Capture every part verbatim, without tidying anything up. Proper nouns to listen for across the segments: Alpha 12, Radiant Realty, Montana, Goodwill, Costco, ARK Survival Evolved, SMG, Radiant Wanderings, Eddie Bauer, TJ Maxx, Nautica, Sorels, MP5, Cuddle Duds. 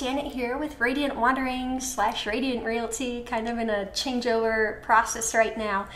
Janet here with Radiant Wanderings slash Radiant Realty, kind of in a changeover process right now.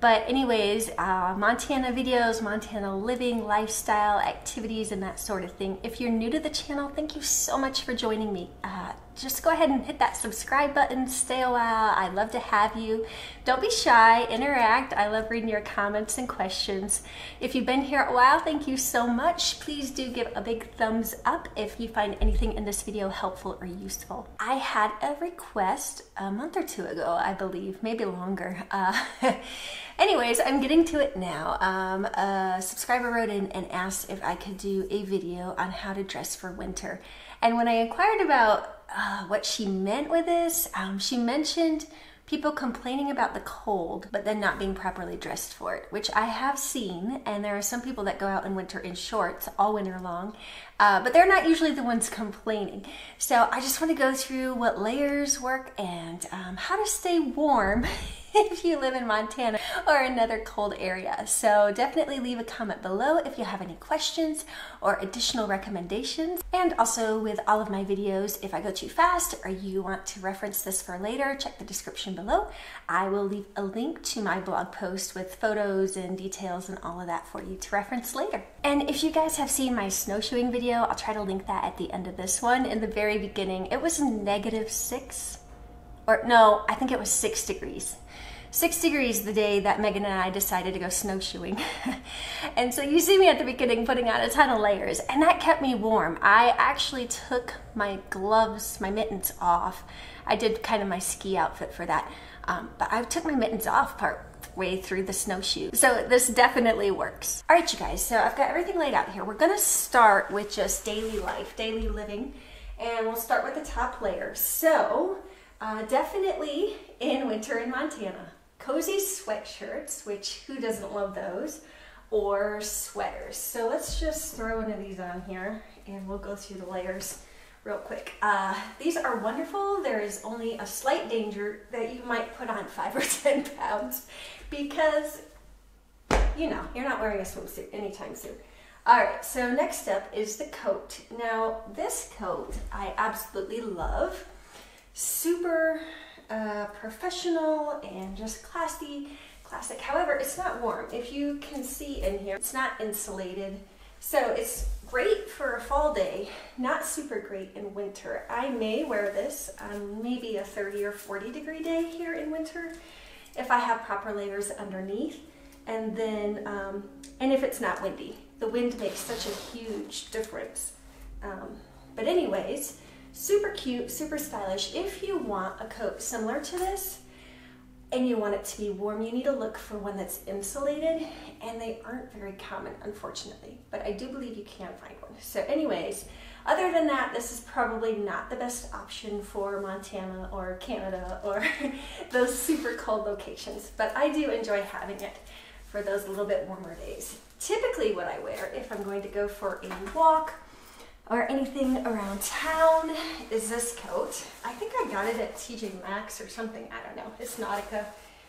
But anyways, uh, Montana videos, Montana living, lifestyle, activities, and that sort of thing. If you're new to the channel, thank you so much for joining me. Uh, just go ahead and hit that subscribe button, stay a while, I'd love to have you. Don't be shy, interact, I love reading your comments and questions. If you've been here a while, thank you so much. Please do give a big thumbs up if you find anything in this video helpful or useful. I had a request a month or two ago, I believe, maybe longer. Uh, Anyways, I'm getting to it now. Um, a subscriber wrote in and asked if I could do a video on how to dress for winter. And when I inquired about uh, what she meant with this, um, she mentioned people complaining about the cold, but then not being properly dressed for it, which I have seen. And there are some people that go out in winter in shorts all winter long, uh, but they're not usually the ones complaining. So I just want to go through what layers work and um, how to stay warm if you live in Montana or another cold area. So definitely leave a comment below if you have any questions or additional recommendations. And also with all of my videos, if I go too fast or you want to reference this for later, check the description below. I will leave a link to my blog post with photos and details and all of that for you to reference later. And if you guys have seen my snowshoeing video, I'll try to link that at the end of this one. In the very beginning, it was negative six. Or no, I think it was six degrees. Six degrees the day that Megan and I decided to go snowshoeing. And so you see me at the beginning putting on a ton of layers, and that kept me warm. I actually took my gloves, my mittens off. I did kind of my ski outfit for that, um, but I took my mittens off part way through the snowshoe. So this definitely works. All right, you guys, so I've got everything laid out here. We're gonna start with just daily life, daily living, and we'll start with the top layer. So, Uh, definitely in winter in Montana. Cozy sweatshirts, which who doesn't love those, or sweaters. So let's just throw one of these on here and we'll go through the layers real quick. Uh, these are wonderful. There is only a slight danger that you might put on five or ten pounds because, you know, you're not wearing a swimsuit anytime soon. All right, so next up is the coat. Now this coat I absolutely love. Super uh, professional and just classy, classic. However, it's not warm. If you can see in here, it's not insulated. So it's great for a fall day, not super great in winter. I may wear this on maybe a thirty or forty degree day here in winter if I have proper layers underneath. And then, um, and if it's not windy. The wind makes such a huge difference. Um, but anyways, super cute, super stylish. If you want a coat similar to this and you want it to be warm, you need to look for one that's insulated, and they aren't very common, unfortunately, but I do believe you can find one. So anyways, other than that, this is probably not the best option for Montana or Canada or those super cold locations, but I do enjoy having it for those a little bit warmer days. Typically what I wear if I'm going to go for a walk or anything around town is this coat. I think I got it at T J Maxx or something, I don't know, it's Nautica,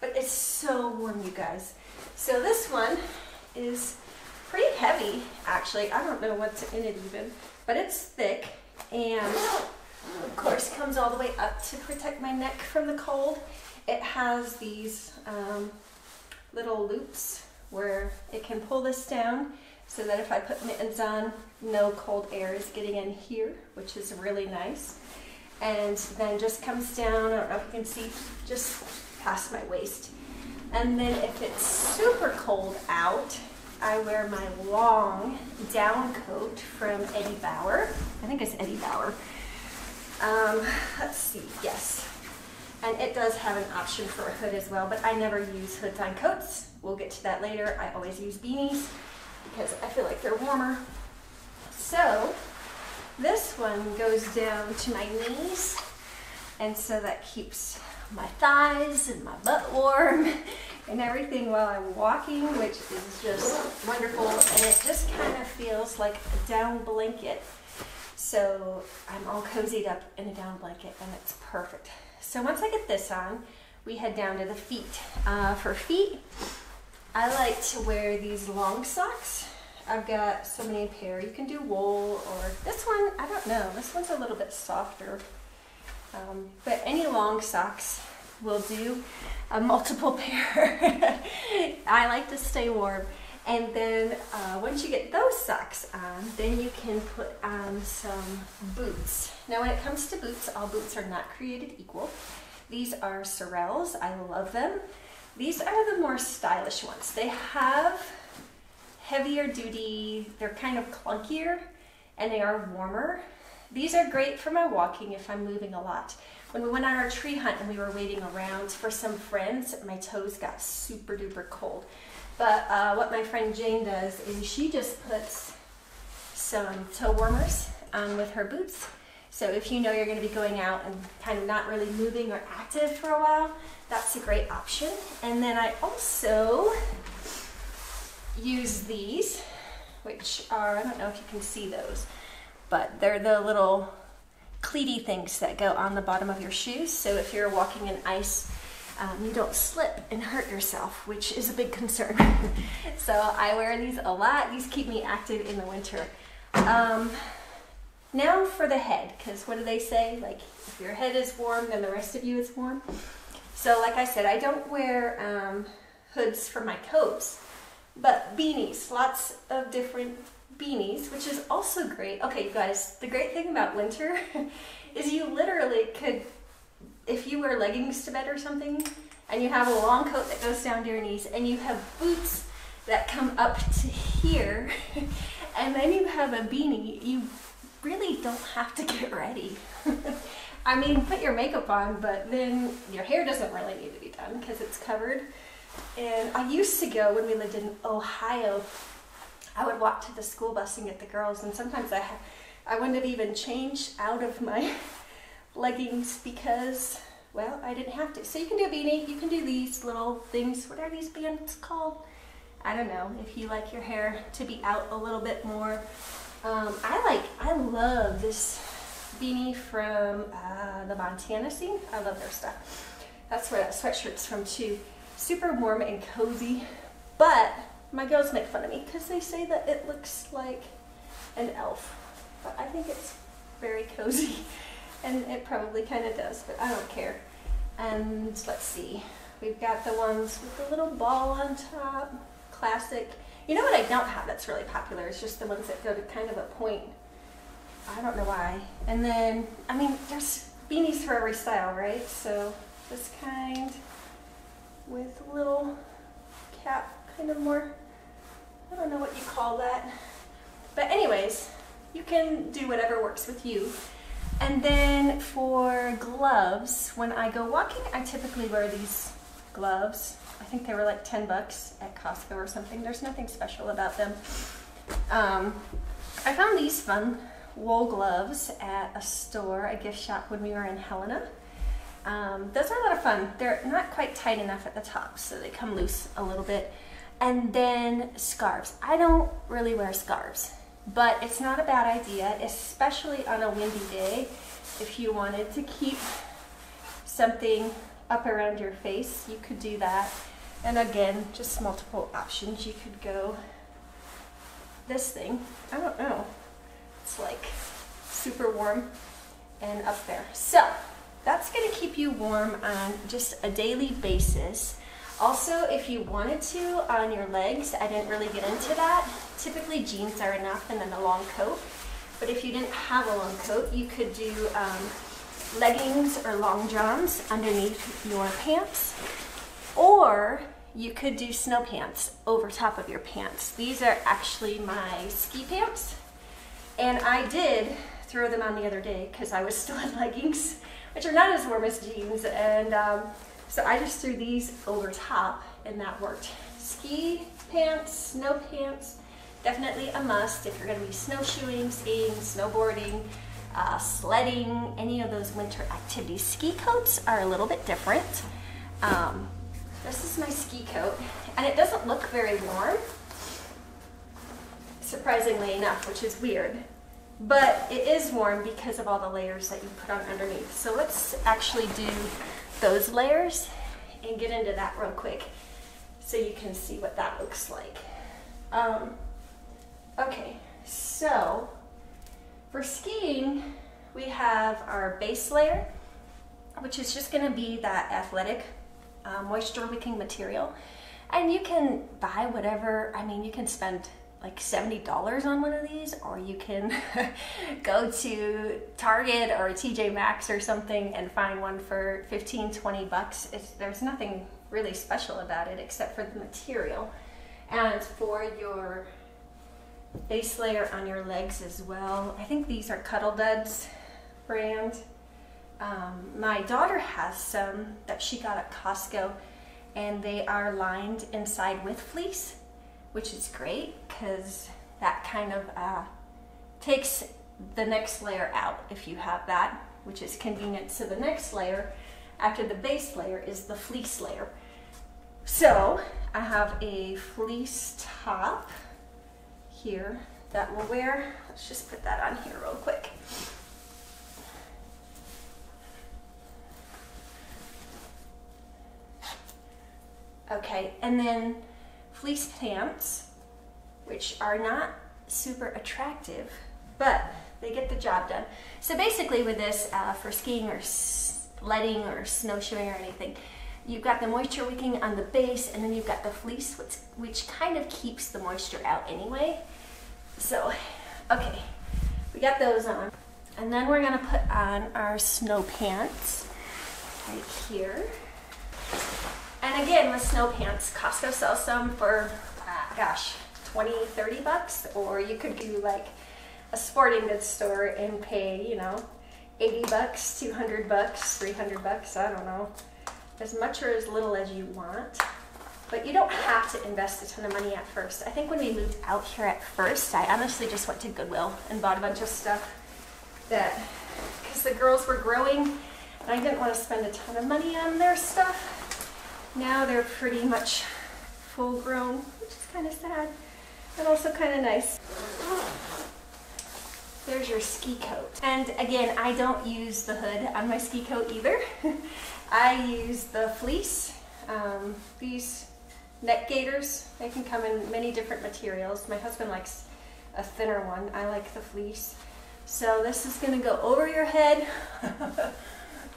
but it's so warm, you guys. So this one is pretty heavy, actually. I don't know what's in it even, but it's thick, and of course comes all the way up to protect my neck from the cold. It has these um, little loops where it can pull this down, so that if I put mittens on, no cold air is getting in here, which is really nice. And then just comes down, I don't know if you can see, just past my waist. And then if it's super cold out, I wear my long down coat from Eddie Bauer. I think it's Eddie Bauer. Um, let's see, yes. And it does have an option for a hood as well, but I never use hoods on coats. We'll get to that later. I always use beanies, because I feel like they're warmer. So this one goes down to my knees, and so that keeps my thighs and my butt warm and everything while I'm walking, which is just wonderful. And it just kind of feels like a down blanket. So I'm all cozied up in a down blanket, and it's perfect. So once I get this on, we head down to the feet. Uh, for feet, I like to wear these long socks. I've got so many pair. You can do wool or this one, I don't know. This one's a little bit softer. Um, but any long socks will do, a multiple pair. I like to stay warm. And then uh, once you get those socks on, then you can put on some boots. Now when it comes to boots, all boots are not created equal. These are Sorels. I love them. These are the more stylish ones. They have heavier duty, they're kind of clunkier, and they are warmer. These are great for my walking if I'm moving a lot. When we went on our tree hunt and we were waiting around for some friends, my toes got super duper cold. But uh, what my friend Jane does is she just puts some toe warmers on with her boots. So if you know you're going to be going out and kind of not really moving or active for a while, that's a great option. And then I also use these, which are, I don't know if you can see those, but they're the little cleaty things that go on the bottom of your shoes. So if you're walking in ice, um, you don't slip and hurt yourself, which is a big concern. So I wear these a lot. These keep me active in the winter. Um, now for the head, because what do they say? Like, if your head is warm, then the rest of you is warm. So like I said, I don't wear um, hoods for my coats, but beanies, lots of different beanies, which is also great. Okay, you guys, the great thing about winter is you literally could, if you wear leggings to bed or something, and you have a long coat that goes down to your knees, and you have boots that come up to here, and then you have a beanie, you really don't have to get ready. I mean, put your makeup on, but then your hair doesn't really need to be done because it's covered. And I used to go, when we lived in Ohio, I would walk to the school bus and get the girls, and sometimes I, I wouldn't have even changed out of my leggings because, well, I didn't have to. So you can do a beanie, you can do these little things. What are these bands called? I don't know, if you like your hair to be out a little bit more. Um, I like, I love this beanie from uh, the Montana scene. I love their stuff. That's where that sweatshirt's from too. Super warm and cozy, but my girls make fun of me because they say that it looks like an elf, but I think it's very cozy, and it probably kind of does, but I don't care. And let's see, we've got the ones with the little ball on top, classic. You know what I don't have that's really popular? It's just the ones that go to kind of a point. I don't know why. And then, I mean, there's beanies for every style, right? So this kind with a little cap, kind of more, I don't know what you call that. But anyways, you can do whatever works with you. And then for gloves, when I go walking, I typically wear these gloves. I think they were like ten bucks at Costco or something. There's nothing special about them. Um, I found these fun wool gloves at a store, a gift shop, when we were in Helena. Um, those are a lot of fun. They're not quite tight enough at the top, so they come loose a little bit. And then scarves. I don't really wear scarves, but it's not a bad idea, especially on a windy day, if you wanted to keep something up around your face, you could do that. And again, just multiple options. You could go this thing, I don't know, it's like super warm and up there. So that's going to keep you warm on just a daily basis. Also, if you wanted to, on your legs, I didn't really get into that. Typically jeans are enough and then a long coat. But if you didn't have a long coat, you could do um, leggings or long johns underneath your pants. Or you could do snow pants over top of your pants. These are actually my ski pants. And I did throw them on the other day because I was still in leggings, which are not as warm as jeans, and um, so I just threw these over top, and that worked. Ski pants, snow pants, definitely a must if you're going to be snowshoeing, skiing, snowboarding, uh, sledding, any of those winter activities. Ski coats are a little bit different. Um, this is my ski coat, and it doesn't look very warm, surprisingly enough, which is weird. But it is warm because of all the layers that you put on underneath. So let's actually do those layers and get into that real quick so you can see what that looks like. Um, Okay, so for skiing, we have our base layer, which is just gonna be that athletic uh, moisture wicking material. And you can buy whatever, I mean, you can spend like seventy dollars on one of these, or you can go to Target or T J Maxx or something and find one for fifteen, twenty bucks. It's, there's nothing really special about it except for the material. And for your base layer on your legs as well, I think these are Cuddle Duds brand. Um, my daughter has some that she got at Costco, and they are lined inside with fleece, which is great because that kind of uh, takes the next layer out if you have that, which is convenient. So the next layer after the base layer is the fleece layer. So I have a fleece top here that we'll wear. Let's just put that on here real quick. Okay, and then fleece pants, which are not super attractive, but they get the job done. So basically with this, uh, for skiing or sledding or snowshoeing or anything, you've got the moisture wicking on the base, and then you've got the fleece, which, which kind of keeps the moisture out anyway. So, okay, we got those on. And then we're gonna put on our snow pants right here. And again, with snow pants, Costco sells some for, uh, gosh, twenty, thirty bucks, or you could do like a sporting goods store and pay, you know, eighty bucks, two hundred bucks, three hundred bucks, I don't know, as much or as little as you want. But you don't have to invest a ton of money at first. I think when we moved out here at first, I honestly just went to Goodwill and bought a bunch of stuff that, because the girls were growing, and I didn't want to spend a ton of money on their stuff. Now they're pretty much full grown, which is kind of sad, but also kind of nice. There's your ski coat. And again, I don't use the hood on my ski coat either. I use the fleece. Um, these neck gaiters, they can come in many different materials. My husband likes a thinner one. I like the fleece. So this is gonna go over your head.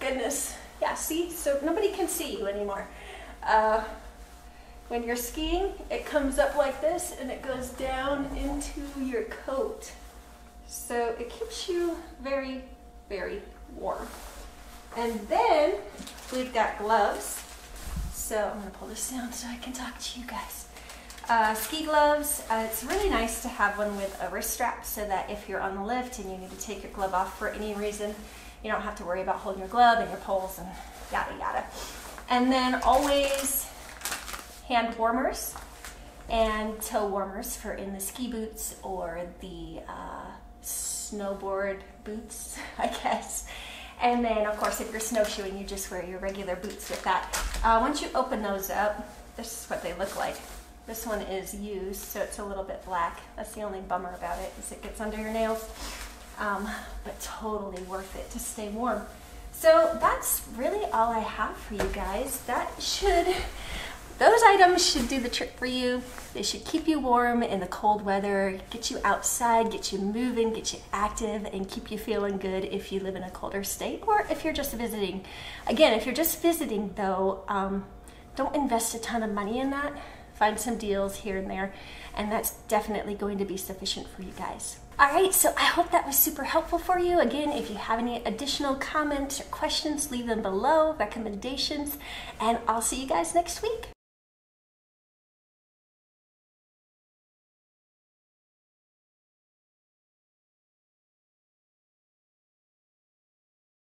Goodness. Yeah, see, so nobody can see you anymore. Uh, when you're skiing, it comes up like this and it goes down into your coat. So it keeps you very, very warm. And then we've got gloves. So I'm gonna pull this down so I can talk to you guys. Uh, ski gloves, uh, it's really nice to have one with a wrist strap so that if you're on the lift and you need to take your glove off for any reason, you don't have to worry about holding your glove and your poles and yada, yada. And then always hand warmers and toe warmers for in the ski boots or the uh, snowboard boots, I guess. And then of course, if you're snowshoeing, you just wear your regular boots with that. Uh, once you open those up, this is what they look like. This one is used, so it's a little bit black. That's the only bummer about it, is it gets under your nails. Um, but totally worth it to stay warm. So that's really all I have for you guys. That should, those items should do the trick for you. They should keep you warm in the cold weather, get you outside, get you moving, get you active, and keep you feeling good if you live in a colder state or if you're just visiting. Again, if you're just visiting though, um, don't invest a ton of money in that. Find some deals here and there, and that's definitely going to be sufficient for you guys. Alright, so I hope that was super helpful for you. Again, if you have any additional comments or questions, leave them below, recommendations, and I'll see you guys next week.